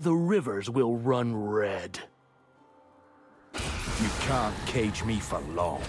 the rivers will run red. You can't cage me for long.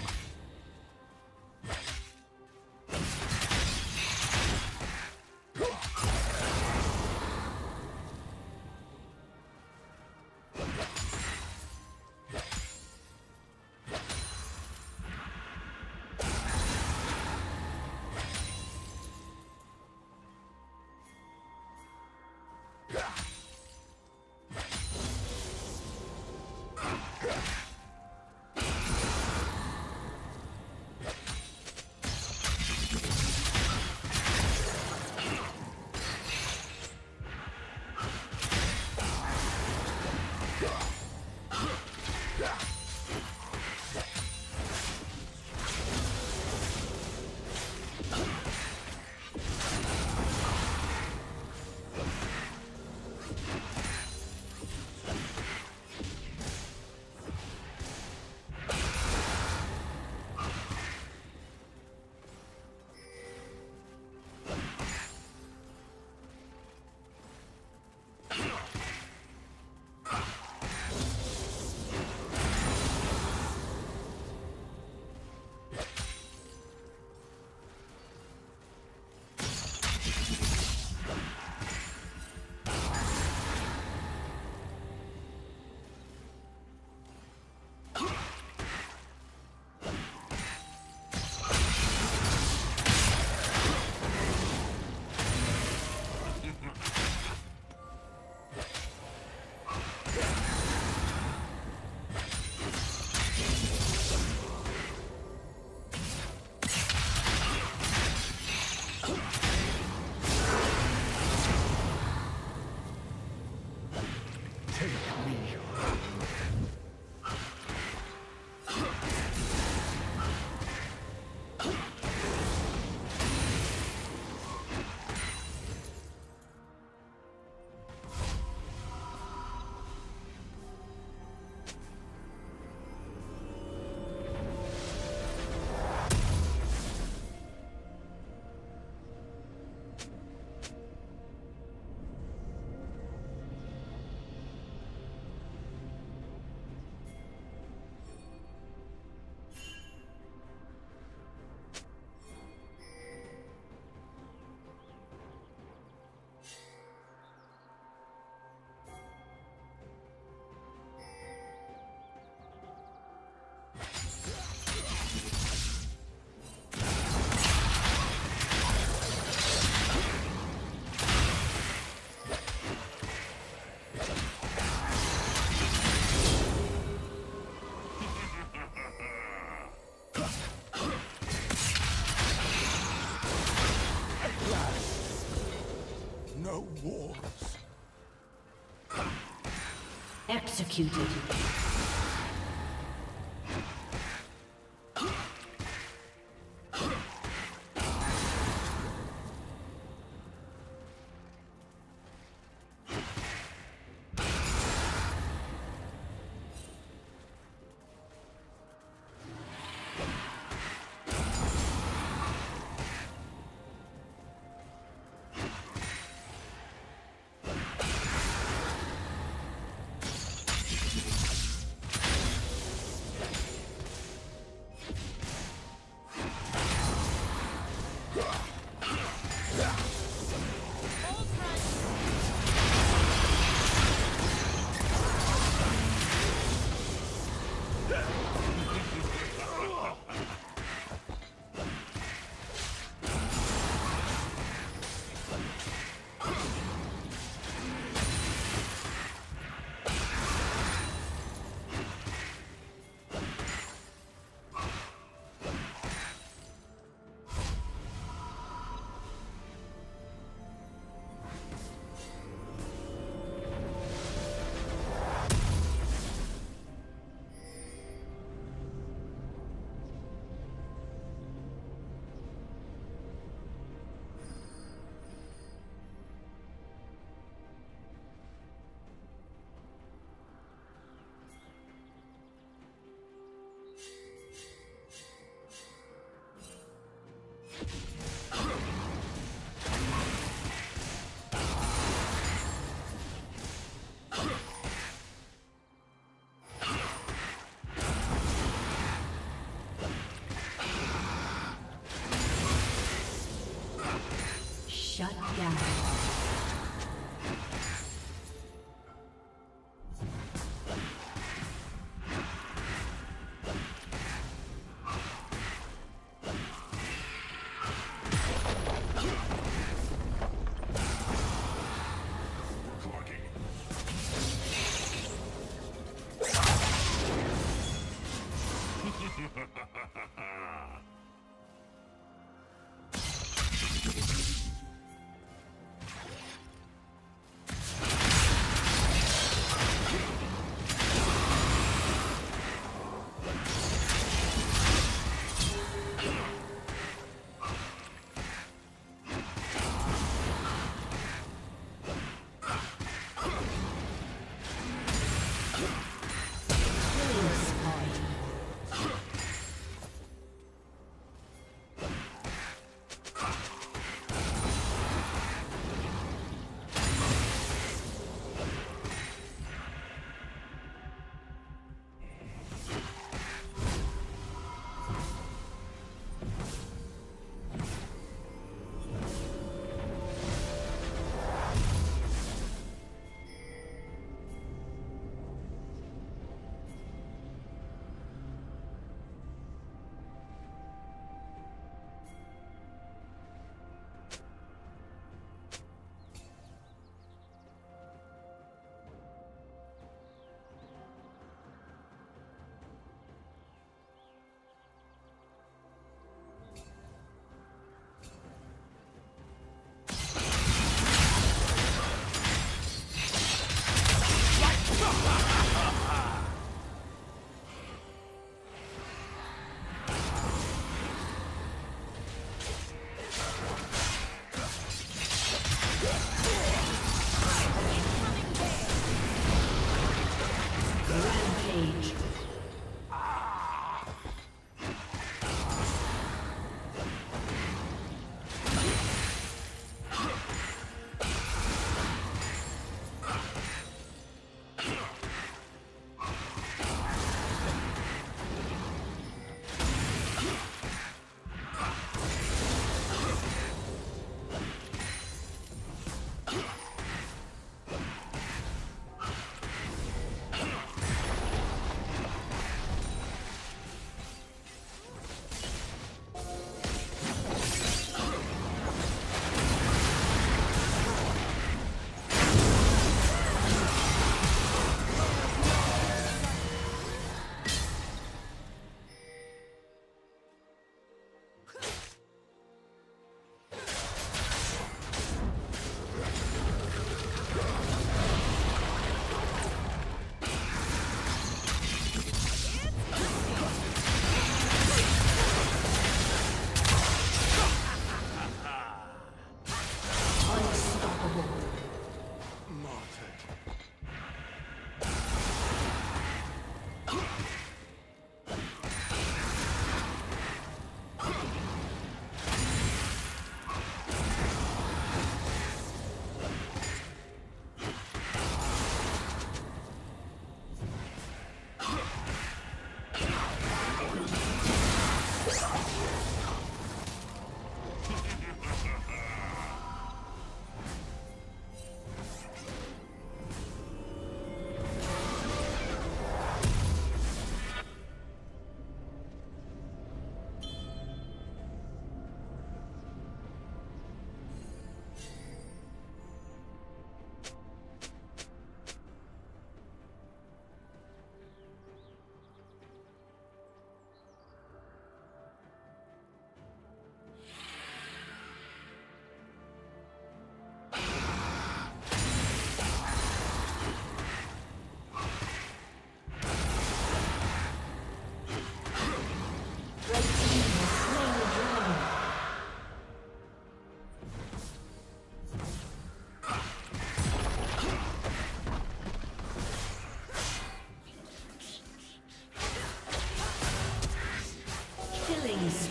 Executed.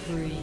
Breathe.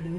Blue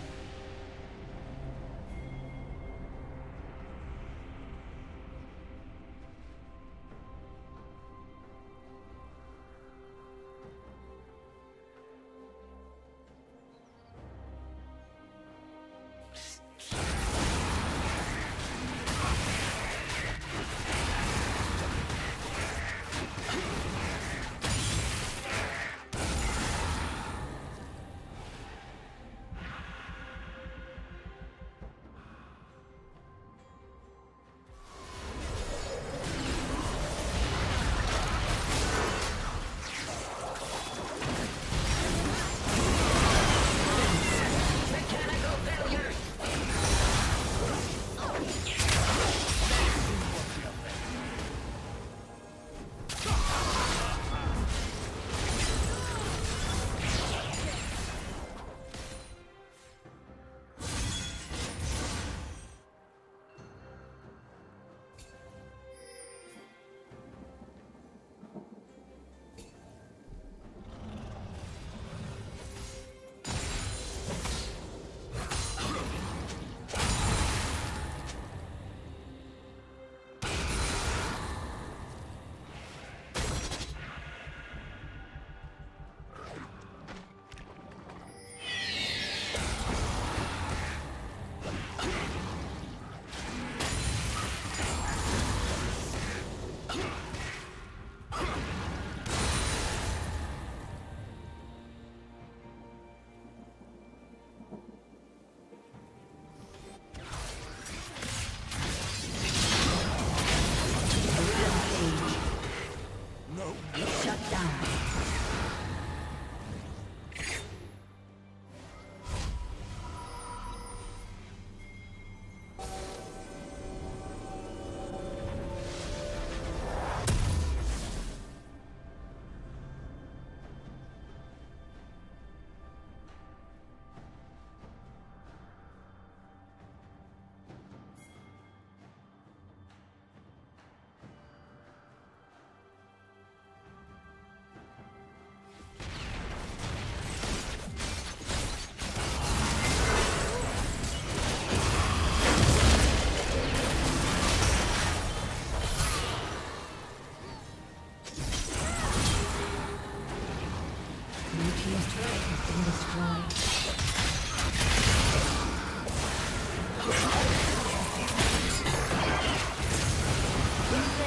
team's turret has been destroyed.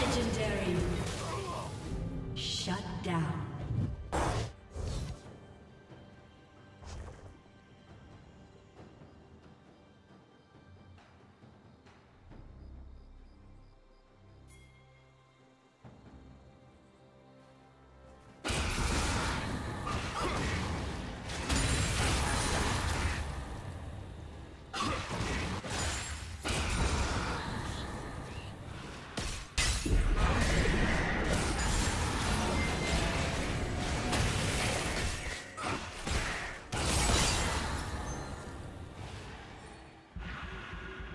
Legendary. Shut down. Blue team's turret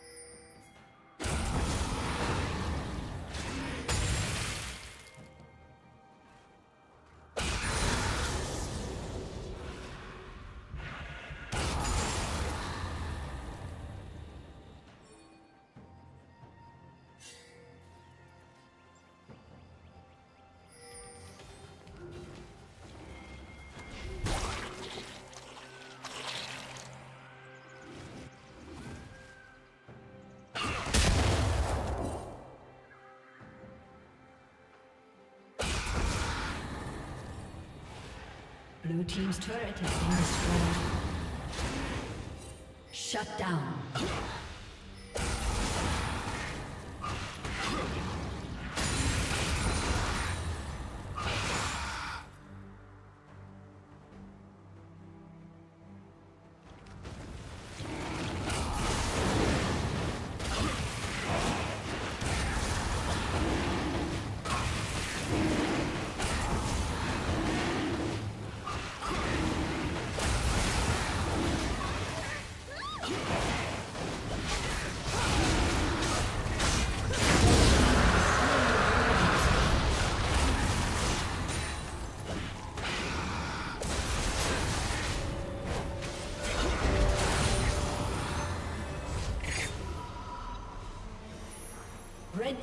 been destroyed. Blue team's turret has been destroyed. Shut down. Red